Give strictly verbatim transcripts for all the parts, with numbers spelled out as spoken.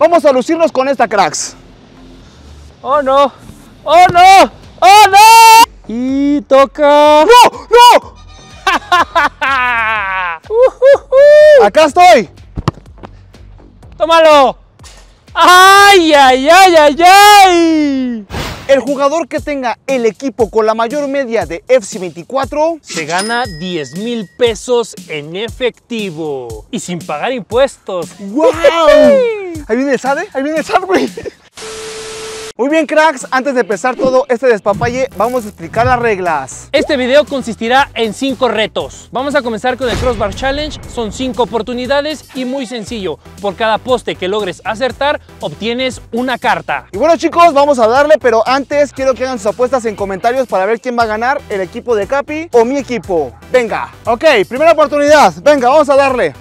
Vamos a lucirnos con esta, cracks. ¡Oh, no! ¡Oh, no! ¡Oh, no! Y toca... ¡No! ¡No! uh, uh, uh. ¡Acá estoy! ¡Tómalo! ¡Ay, ay, ay, ay, ay! El jugador que tenga el equipo con la mayor media de F C veinticuatro se gana diez mil pesos en efectivo y sin pagar impuestos. ¡Wow! Ahí viene el S A D, ¿eh? Ahí viene el S A D, güey. Muy bien, cracks, antes de empezar todo este despapalle, vamos a explicar las reglas. Este video consistirá en cinco retos. Vamos a comenzar con el Crossbar Challenge. Son cinco oportunidades y muy sencillo. Por cada poste que logres acertar, obtienes una carta. Y bueno, chicos, vamos a darle, pero antes quiero que hagan sus apuestas en comentarios para ver quién va a ganar, el equipo de Capi o mi equipo. Venga. Ok, primera oportunidad. Venga, vamos a darle.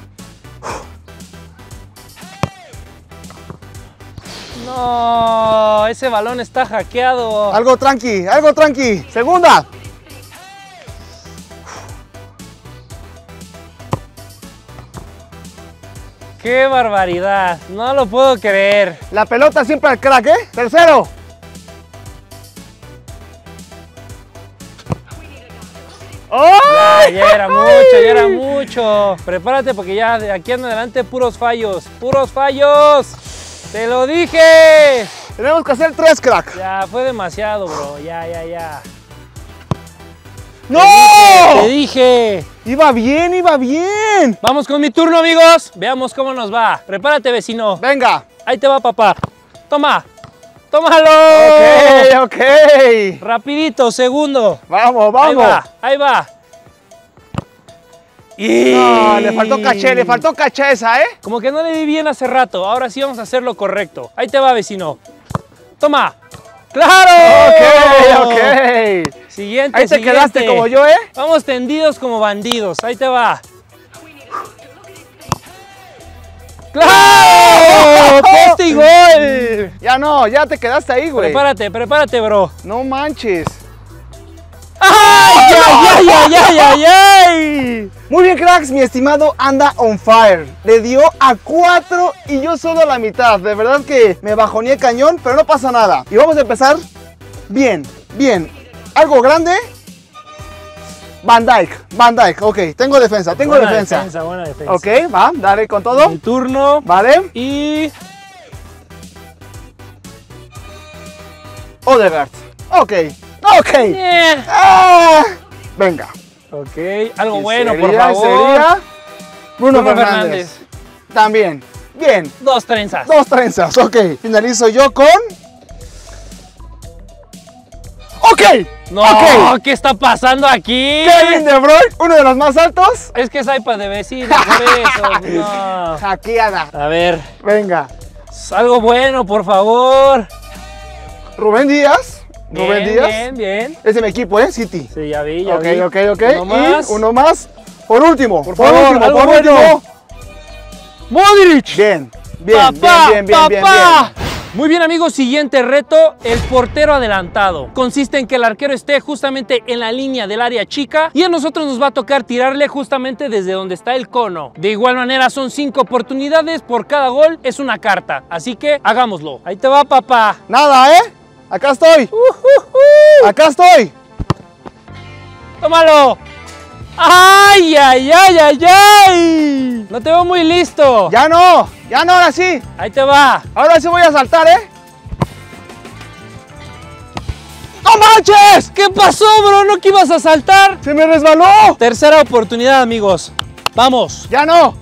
No, ese balón está hackeado. Algo tranqui, algo tranqui. Segunda. ¡Qué barbaridad! No lo puedo creer. La pelota siempre al crack, ¿eh? Tercero. ¡Oh! Ya, ya era mucho, ya era mucho. Prepárate porque ya de aquí en adelante puros fallos, puros fallos. ¡Te lo dije! Tenemos que hacer tres, crack. Ya, fue demasiado, bro. Ya, ya, ya. ¡No! Te dije. Iba bien, iba bien. Vamos con mi turno, amigos. Veamos cómo nos va. Prepárate, vecino. Venga. Ahí te va, papá. Toma. Tómalo. Ok, ok. Rapidito, segundo. Vamos, vamos. Ahí va, ahí va. Y... No, le faltó caché, le faltó caché esa, ¿eh? Como que no le di bien hace rato, ahora sí vamos a hacer lo correcto. Ahí te va, vecino. ¡Toma! ¡Claro! Ok, ok. Siguiente, ahí te siguiente. Quedaste como yo, ¿eh? Vamos tendidos como bandidos, ahí te va. ¡Claro! ¡Poste y gol! Ya no, ya te quedaste ahí, güey. Prepárate, prepárate, bro. No manches. ¡Ay, ay, ay, ay, ay, ay! Muy bien, cracks, mi estimado anda on fire. Le dio a cuatro y yo solo a la mitad. De verdad que me bajoneé el cañón, pero no pasa nada. Y vamos a empezar bien, bien. Algo grande. Van Dijk, Van Dijk, ok, tengo defensa, tengo buena defensa. defensa. Buena defensa, ok, va, dale con todo. Mi turno. Vale. Y... Odegaard, ok. Ok. Yeah. Ah, venga. Ok. Algo bueno, sería, por favor. Sería Bruno, Bruno Fernández. Fernández. También. Bien. Dos trenzas. Dos trenzas. Ok. Finalizo yo con... Ok. No, okay. ¿Qué está pasando aquí? Kevin De Bruyne, uno de los más altos. Es que es iPad de vecino, por eso. No. Hackeada. A ver. Venga. Algo bueno, por favor. Rubén Díaz. Rubén Díaz. Bien, bien. Es de mi equipo, ¿eh? City. Sí, ya vi, ya okay, vi. Ok, ok, ok. Uno más. Y uno más. Por último. Por, por favor, último, algo por bueno. último. Modric. Bien, bien, papá, bien, bien, papá. bien, bien, bien. Muy bien, amigos. Siguiente reto, el portero adelantado. Consiste en que el arquero esté justamente en la línea del área chica y a nosotros nos va a tocar tirarle justamente desde donde está el cono. De igual manera, son cinco oportunidades. Por cada gol es una carta. Así que hagámoslo. Ahí te va, papá. Nada, ¿eh? ¡Acá estoy! Uh, uh, uh. ¡Acá estoy! ¡Tómalo! ¡Ay, ay, ay, ay, ay! No te veo muy listo. ¡Ya no! ¡Ya no, ahora sí! Ahí te va. Ahora sí voy a saltar, ¿eh? ¡No manches! ¿Qué pasó, bro? ¿No que ibas a saltar? ¡Se me resbaló! Tercera oportunidad, amigos. ¡Vamos! ¡Ya no!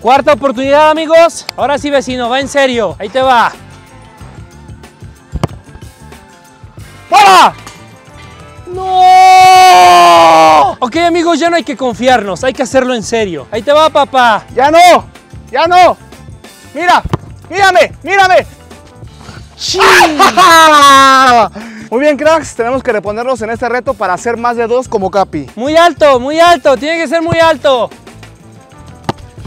Cuarta oportunidad, amigos. Ahora sí, vecino, va en serio. Ahí te va. ¡Para! ¡No! Ok, amigos, ya no hay que confiarnos. Hay que hacerlo en serio. Ahí te va, papá. ¡Ya no! ¡Ya no! ¡Mira! ¡Mírame! ¡Mírame! ¡Sí! Muy bien, cracks, tenemos que reponernos en este reto para hacer más de dos como Capi. Muy alto, muy alto. Tiene que ser muy alto.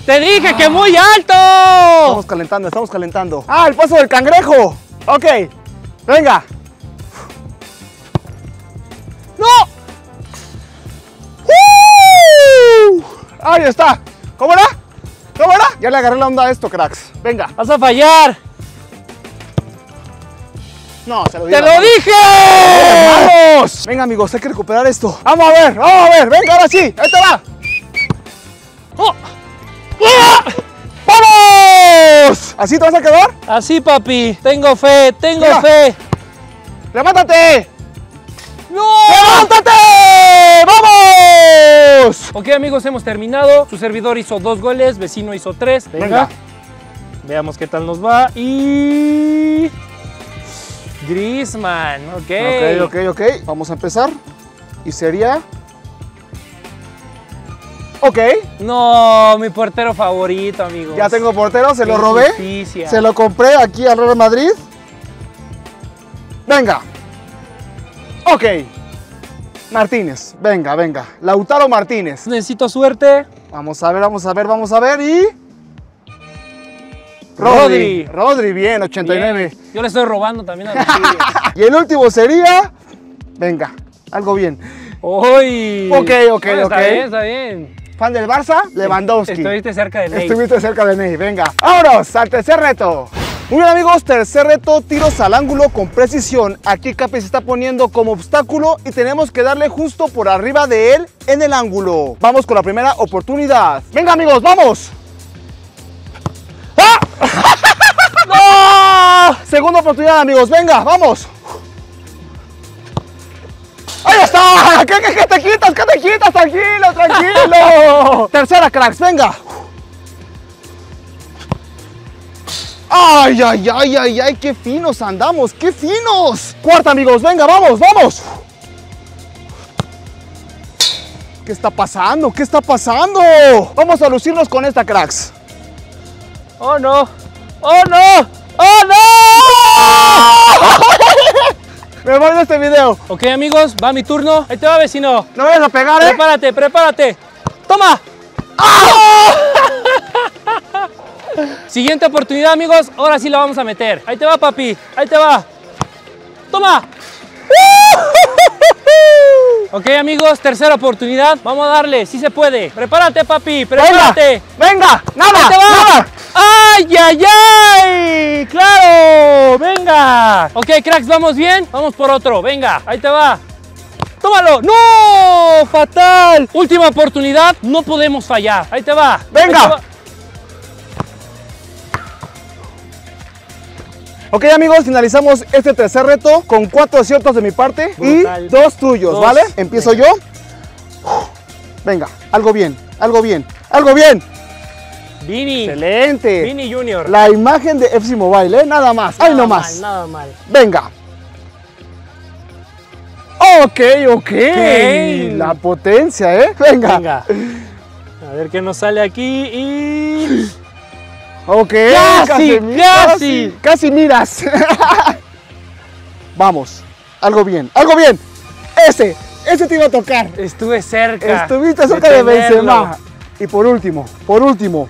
¡Te dije ah. que muy alto! Estamos calentando, estamos calentando. ¡Ah, el paso del cangrejo! Ok, venga. ¡No! ¡Uh! Ahí está. ¿Cómo era? ¿Cómo era? Ya le agarré la onda a esto, cracks. Venga. Vas a fallar. No, se lo dije. ¡Te lo dije! ¡Vamos! Venga, amigos, hay que recuperar esto. Vamos a ver, vamos a ver. Venga, ahora sí. Ahí te va. ¡Oh! ¡Ah! ¡Vamos! ¿Así te vas a quedar? Así, papi. Tengo fe, tengo Mira. fe. ¡Levántate! ¡No! ¡Levántate! ¡Vamos! Ok, amigos, hemos terminado. Su servidor hizo dos goles, vecino hizo tres. Venga. Venga. Veamos qué tal nos va. Y... Griezmann, ok. Ok, ok, ok. Vamos a empezar. Y sería... Ok. No, mi portero favorito, amigos. Ya tengo portero, se lo robé. Justicia. Se lo compré aquí al Real Madrid. Venga. Ok. Martínez, venga, venga. Lautaro Martínez. Necesito suerte. Vamos a ver, vamos a ver, vamos a ver y... Rodri. Rodri, Rodri, bien, ochenta y nueve. Bien. Yo le estoy robando también a los tíos. Y el último sería... Venga, algo bien. Uy. Ok, ok, no, está ok. Está bien, está bien. Fan del Barça, Lewandowski. Estuviste cerca de Ney. Estuviste cerca de Ney, venga. ¡Vámonos al tercer reto! Muy bien, amigos, tercer reto, tiros al ángulo con precisión. Aquí Capi se está poniendo como obstáculo y tenemos que darle justo por arriba de él en el ángulo. Vamos con la primera oportunidad. Venga, amigos, ¡vamos! ¡Ah! ¡No! Segunda oportunidad, amigos. Venga, vamos. ¡Ahí está! ¿Qué, qué, qué te quitas? ¿Qué te quitas? Tranquilo, tranquilo. Tercera, cracks. Venga. ¡Ay, ay, ay, ay, ay! ¡Qué finos andamos! ¡Qué finos! Cuarta, amigos. Venga, vamos, vamos. ¿Qué está pasando? ¿Qué está pasando? Vamos a lucirnos con esta, cracks. ¡Oh, no! ¡Oh, no! ¡Oh, no! Me voy de este video. Ok, amigos, va mi turno. Ahí te va, vecino. No vayas a pegar, ¿eh? Prepárate, prepárate. ¡Toma! ¡Ah! Siguiente oportunidad, amigos. Ahora sí la vamos a meter. Ahí te va, papi. Ahí te va. ¡Toma! Ok, amigos, tercera oportunidad. Vamos a darle, sí se puede. Prepárate, papi, prepárate. Venga, venga, nada, nada. ¡Ay, ay, ay! ¡Claro! ¡Venga! Ok, cracks, vamos bien. Vamos por otro, venga, ahí te va. ¡Tómalo! ¡No! ¡Fatal! Última oportunidad, no podemos fallar. Ahí te va. ¡Venga! Ahí te va. Ok, amigos, finalizamos este tercer reto con cuatro aciertos de mi parte. Brutal. Y dos tuyos, dos. ¿Vale? Empiezo Venga. yo. Venga, algo bien, algo bien, algo bien. Vini. Excelente. Vini Junior. La imagen de F C Mobile, ¿eh? Nada más. Nada Ay, no más. Mal, nada mal. Venga. Ok, ok. Hey. La potencia, ¿eh? Venga. Venga. A ver qué nos sale aquí y... Ok, casi, casi, casi, casi miras. Vamos, algo bien, algo bien. Ese, ese te iba a tocar. Estuve cerca. Estuviste cerca de, de Benzema. Y por último, por último.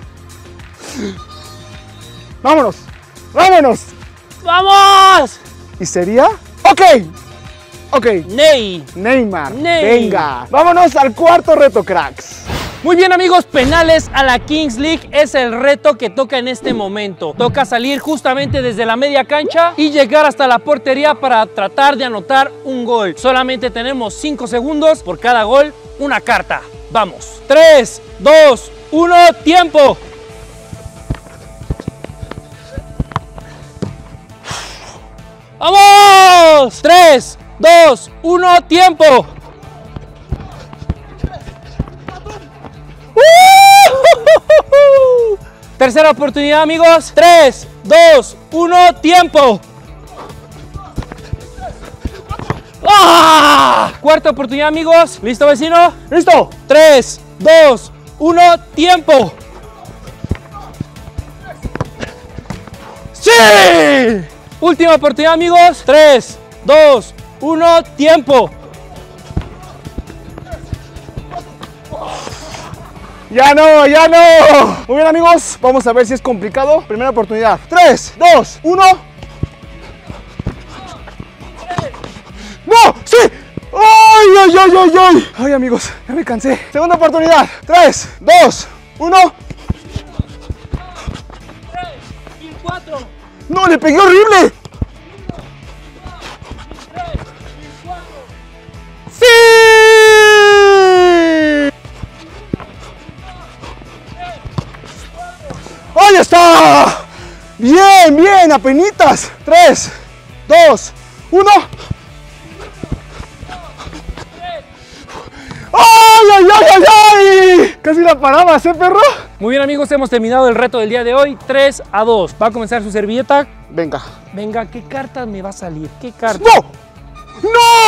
Vámonos, vámonos. ¡Vamos! ¿Y sería? Ok, ok. Ney. Neymar. Ney. Venga, vámonos al cuarto reto, cracks. Muy bien, amigos, penales a la Kings League es el reto que toca en este momento. Toca salir justamente desde la media cancha y llegar hasta la portería para tratar de anotar un gol. Solamente tenemos cinco segundos, por cada gol, una carta. Vamos. tres, dos, uno, tiempo. ¡Vamos! tres, dos, uno, tiempo. Tercera oportunidad, amigos. tres, dos, uno, tiempo. ¡Ah! Cuarta oportunidad, amigos. ¿Listo, vecino? ¡Listo! tres, dos, uno, tiempo. ¡Sí! Última oportunidad, amigos. tres, dos, uno, tiempo. ¡Ya no, ya no! Muy bien, amigos, vamos a ver si es complicado. Primera oportunidad. tres, dos, uno. ¡No! ¡Sí! ¡Ay, ay, ay, ay, ay! Ay, amigos, ya me cansé. Segunda oportunidad. tres, dos, uno. cuatro. ¡No, le pegué horrible! ¡Sí! ¡Ahí está! Bien, bien, apenitas. tres, dos, uno. ¡Ay, ay, ay, ay, ay! Casi la paraba, ¿eh, perro? Muy bien, amigos, hemos terminado el reto del día de hoy. tres a dos. Va a comenzar su servilleta. Venga. Venga, ¿qué carta me va a salir? ¿Qué carta? ¡No!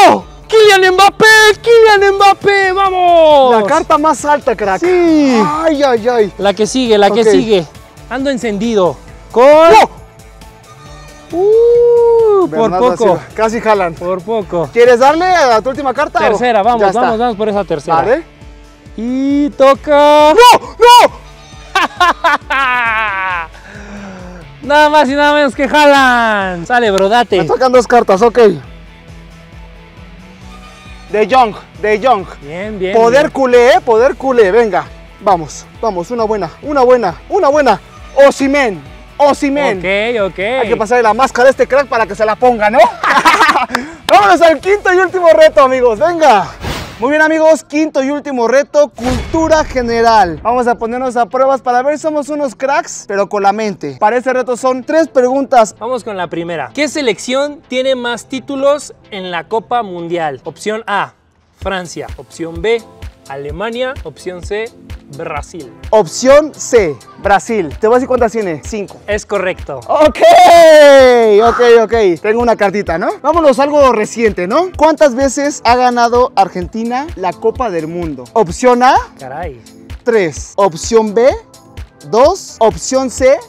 ¡No! ¡Kylian Mbappé! ¡Kylian Mbappé! ¡Vamos! La carta más alta, crack. Sí. ¡Ay, ay, ay! La que sigue, la okay. que sigue. Ando encendido. Con... ¡No! ¡Uh! Bernardo, por poco. Así, casi jalan. Por poco. ¿Quieres darle a tu última carta? Tercera, o... vamos, ya vamos, está. vamos por esa tercera. Vale. Y toca... ¡No! ¡No! Nada más y nada menos que jalan. Sale, brodate. Me tocan dos cartas, ok. De Jong, de Jong. Bien, bien. Poder bien. culé, eh, poder culé, venga. Vamos, vamos, una buena, una buena, una buena. Ocimen, Ocimen. Ok, ok. Hay que pasarle la máscara de este crack para que se la ponga, ¿no? Vámonos al quinto y último reto, amigos, venga. Muy bien, amigos, quinto y último reto, cultura general. Vamos a ponernos a pruebas para ver si somos unos cracks, pero con la mente. Para este reto son tres preguntas. Vamos con la primera. ¿Qué selección tiene más títulos en la Copa Mundial? Opción A, Francia. Opción B, Alemania. Opción C, Brasil. Opción C, Brasil. ¿Te voy a decir cuántas tiene? Cinco. Es correcto. Ok, ok, ok. Tengo una cartita, ¿no? Vámonos a algo reciente, ¿no? ¿Cuántas veces ha ganado Argentina la Copa del Mundo? Opción A. Caray. Tres. Opción B, dos. Opción C,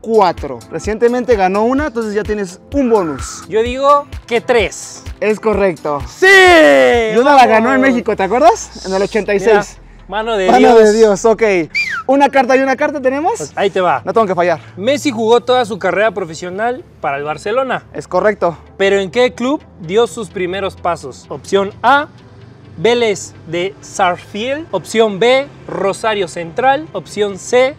cuatro. Recientemente ganó una, entonces ya tienes un bonus. Yo digo que tres. Es correcto. ¡Sí! Y una la ganó en México, ¿te acuerdas? En el ochenta y seis. Mira. Mano de Dios. Mano de Dios, ok. Una carta y una carta tenemos. Pues ahí te va. No tengo que fallar. Messi jugó toda su carrera profesional para el Barcelona. Es correcto. Pero ¿en qué club dio sus primeros pasos? Opción A, Vélez de Sarfield. Opción B, Rosario Central. Opción C,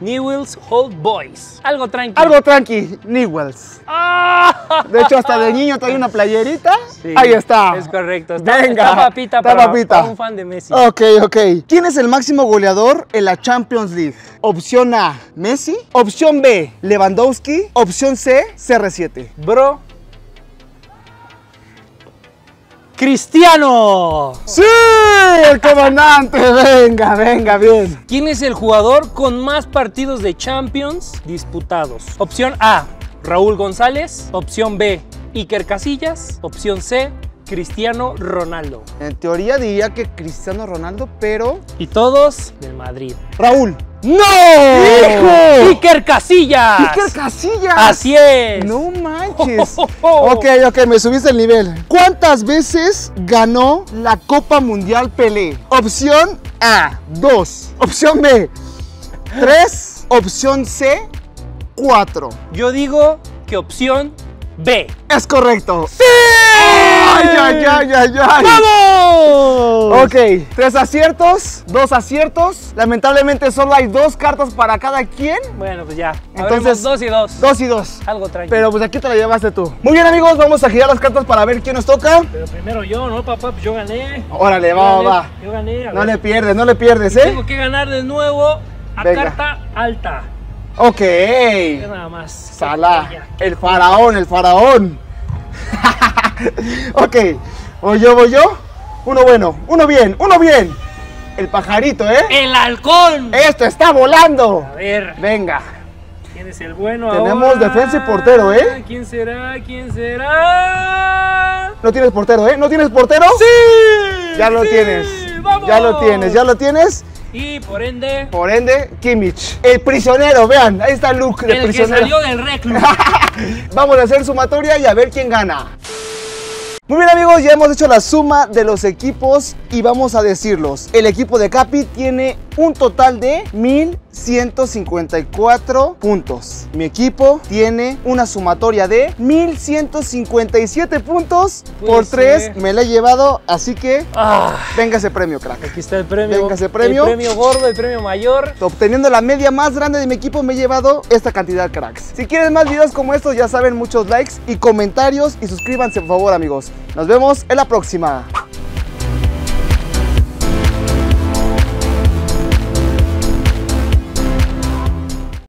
Newell's Old Boys. Algo tranqui. Algo tranqui, Newell's. ¡Ah! De hecho, hasta de niño trae una playerita. Sí, ahí está. Es correcto. Está, Venga. Está papita, está para, papita. Para un fan de Messi. Ok, ok. ¿Quién es el máximo goleador en la Champions League? Opción A, Messi. Opción B, Lewandowski. Opción C, C R siete. Bro. ¡Cristiano! ¡Sí! ¡El comandante! Venga, venga, bien. ¿Quién es el jugador con más partidos de Champions disputados? Opción A, Raúl González. Opción B, Iker Casillas. Opción C, Cristiano Ronaldo. En teoría diría que Cristiano Ronaldo, pero... Y todos del Madrid. ¡Raúl! ¡No! ¡Hijo! ¡Iker Casillas! ¡Iker Casillas! ¡Así es! ¡No manches! Oh, oh, oh. Ok, ok, me subiste el nivel. ¿Cuántas veces ganó la Copa Mundial Pelé? Opción A, dos. Opción B, tres. Opción C, cuatro. Yo digo que opción B. ¡Es correcto! ¡Sí! ¡Ay, ay, ay, ay, ay! ¡Vamos! Ok, tres aciertos, dos aciertos. Lamentablemente solo hay dos cartas para cada quien. Bueno, pues ya. Entonces, dos y dos. Dos y dos. Algo tranquilo. Pero pues aquí te la llevaste tú. Muy bien, amigos, vamos a girar las cartas para ver quién nos toca. Pero primero yo, ¿no, papá? Pues yo gané. Órale, yo va, gané, va. Yo gané. No le pierdes, no le pierdes, ¿eh? Tengo que ganar de nuevo a Venga. carta alta. Ok. Nada más. Salah, el faraón, el faraón. Ok, voy yo, voy yo. Uno bueno, uno bien, uno bien. El pajarito, ¿eh? El halcón. Esto está volando. A ver. Venga. ¿Quién es el bueno ahora? Tenemos defensa y portero, ¿eh? ¿Quién será? ¿Quién será? No tienes portero, ¿eh? ¿No tienes portero? ¡Sí! Ya lo sí, tienes. ¡Vamos! Ya lo tienes, ya lo tienes. Y por ende... Por ende, Kimmich. El prisionero, vean, ahí está Luke, el, el prisionero. El que salió del reclu. Vamos a hacer sumatoria y a ver quién gana. Muy bien, amigos, ya hemos hecho la suma de los equipos y vamos a decirlos. El equipo de Capi tiene un total de mil ciento cincuenta y cuatro puntos. Mi equipo tiene una sumatoria de mil ciento cincuenta y siete puntos. Uy, por tres sí. Me la he llevado, así que ah, venga ese premio, crack. Aquí está el premio. Venga ese premio. El premio gordo, el premio mayor. Obteniendo la media más grande de mi equipo, me he llevado esta cantidad, cracks. Si quieren más videos como estos, ya saben, muchos likes y comentarios, y suscríbanse por favor, amigos. Nos vemos en la próxima.